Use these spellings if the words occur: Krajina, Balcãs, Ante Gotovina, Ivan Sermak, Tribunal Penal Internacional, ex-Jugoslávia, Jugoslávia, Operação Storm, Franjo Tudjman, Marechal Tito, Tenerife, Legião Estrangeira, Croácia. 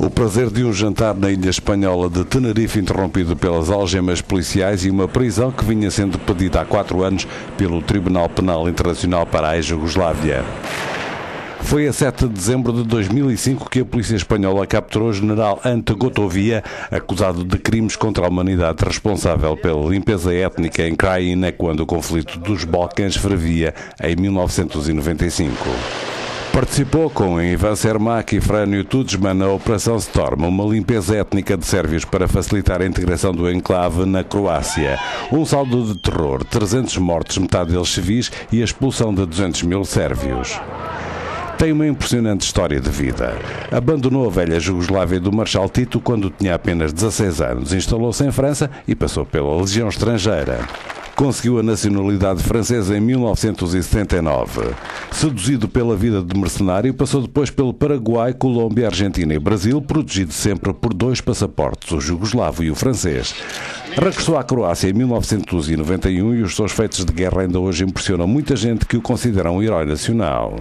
O prazer de um jantar na ilha espanhola de Tenerife, interrompido pelas algemas policiais e uma prisão que vinha sendo pedida há 4 anos pelo Tribunal Penal Internacional para a ex-Jugoslávia. Foi a 7 de dezembro de 2005 que a polícia espanhola capturou o general Ante Gotovina, acusado de crimes contra a humanidade, responsável pela limpeza étnica em Krajina quando o conflito dos Balcãs fervia em 1995. Participou com Ivan Sermak e Franjo Tudjman na Operação Storm, uma limpeza étnica de sérvios para facilitar a integração do enclave na Croácia. Um saldo de terror, 300 mortos, metade deles civis, e a expulsão de 200.000 sérvios. Tem uma impressionante história de vida. Abandonou a velha Jugoslávia do Marechal Tito quando tinha apenas 16 anos, instalou-se em França e passou pela Legião Estrangeira. Conseguiu a nacionalidade francesa em 1979. Seduzido pela vida de mercenário, passou depois pelo Paraguai, Colômbia, Argentina e Brasil, protegido sempre por 2 passaportes, o jugoslavo e o francês. Regressou à Croácia em 1991 e os seus feitos de guerra ainda hoje impressionam muita gente que o considera um herói nacional.